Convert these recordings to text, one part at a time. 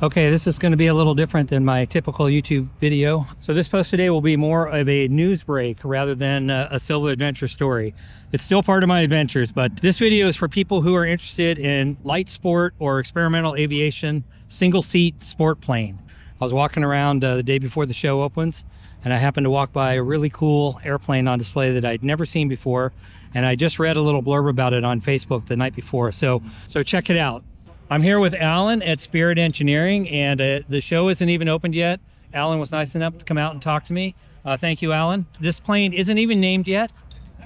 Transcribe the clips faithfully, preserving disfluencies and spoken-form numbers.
Okay, this is going to be a little different than my typical YouTube video. So this post today will be more of a news break rather than a, a Silva adventure story. It's still part of my adventures, but this video is for people who are interested in light sport or experimental aviation, single seat sport plane. I was walking around uh, the day before the show opens, and I happened to walk by a really cool airplane on display that I'd never seen before. And I just read a little blurb about it on Facebook the night before. So, so check it out. I'm here with Alan at Spirit Engineering, and uh, the show isn't even opened yet. Alan was nice enough to come out and talk to me. Uh, thank you, Alan. This plane isn't even named yet,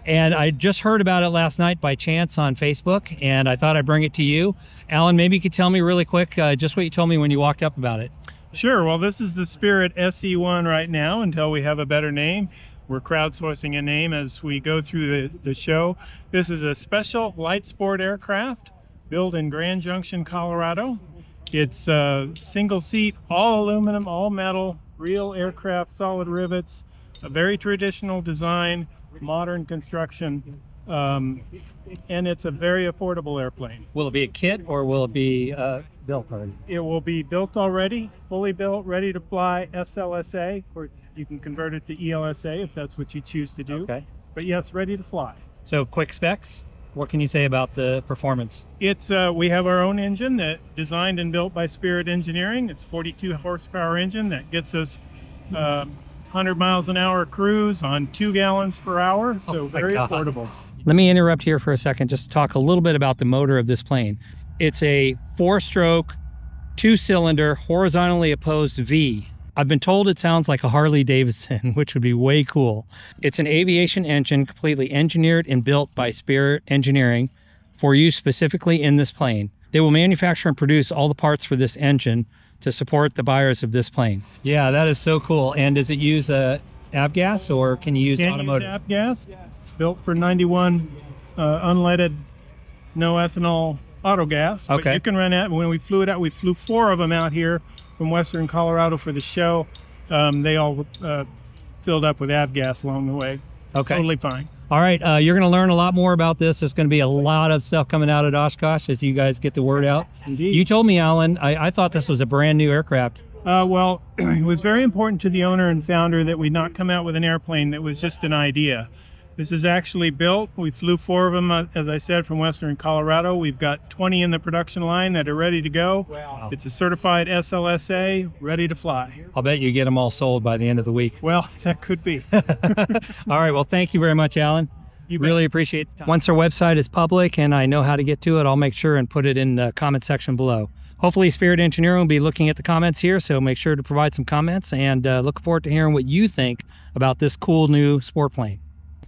and I just heard about it last night by chance on Facebook, and I thought I'd bring it to you. Alan, maybe you could tell me really quick uh, just what you told me when you walked up about it. Sure. Well, this is the Spirit S E one right now until we have a better name. We're crowdsourcing a name as we go through the, the show. This is a special light sport aircraft built in Grand Junction, Colorado. It's a single seat, all aluminum, all metal, real aircraft, solid rivets, a very traditional design, modern construction, um, and it's a very affordable airplane. Will it be a kit or will it be uh, built already? It will be built already, fully built, ready to fly S L S A, or you can convert it to E L S A if that's what you choose to do. Okay. But yes, ready to fly. So quick specs. What can you say about the performance? It's uh, we have our own engine that designed and built by Spirit Engineering. It's a forty-two horsepower engine that gets us uh, one hundred miles an hour cruise on two gallons per hour, so oh very God. affordable. Let me interrupt here for a second just to talk a little bit about the motor of this plane. It's a four-stroke, two-cylinder, horizontally opposed V. I've been told it sounds like a Harley Davidson, which would be way cool. It's an aviation engine completely engineered and built by Spirit Engineering for use specifically in this plane. They will manufacture and produce all the parts for this engine to support the buyers of this plane. Yeah, that is so cool. And does it use uh, avgas or can you use can automotive? Use avgas, built for ninety-one, uh, unleaded, no ethanol auto gas. Okay. But you can run that. When we flew it out, we flew four of them out here from Western Colorado for the show. Um, they all uh, filled up with avgas along the way. Okay. Totally fine. All right. Uh, you're going to learn a lot more about this. There's going to be a lot of stuff coming out at Oshkosh as you guys get the word out. Indeed. You told me, Alan, I, I thought this was a brand new aircraft. Uh, well, it was very important to the owner and founder that we not come out with an airplane that was just an idea. This is actually built. We flew four of them, uh, as I said, from Western Colorado. We've got twenty in the production line that are ready to go. Wow. It's a certified S L S A, ready to fly. I'll bet you get them all sold by the end of the week. Well, that could be. All right. Well, thank you very much, Alan. You really appreciate the time. Once our website is public and I know how to get to it, I'll make sure and put it in the comment section below. Hopefully Spirit Engineering will be looking at the comments here, so make sure to provide some comments, and uh, look forward to hearing what you think about this cool new sport plane.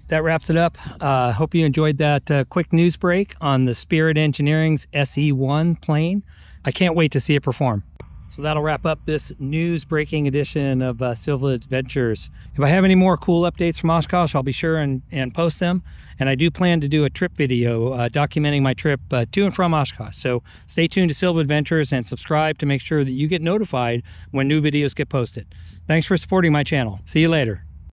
That wraps it up. Uh, hope you enjoyed that uh, quick news break on the Spirit Engineering's S E one plane. I can't wait to see it perform. So that'll wrap up this news breaking edition of uh, Silva Adventures. If I have any more cool updates from Oshkosh, I'll be sure and, and post them. And I do plan to do a trip video uh, documenting my trip uh, to and from Oshkosh. So stay tuned to Silva Adventures and subscribe to make sure that you get notified when new videos get posted. Thanks for supporting my channel. See you later.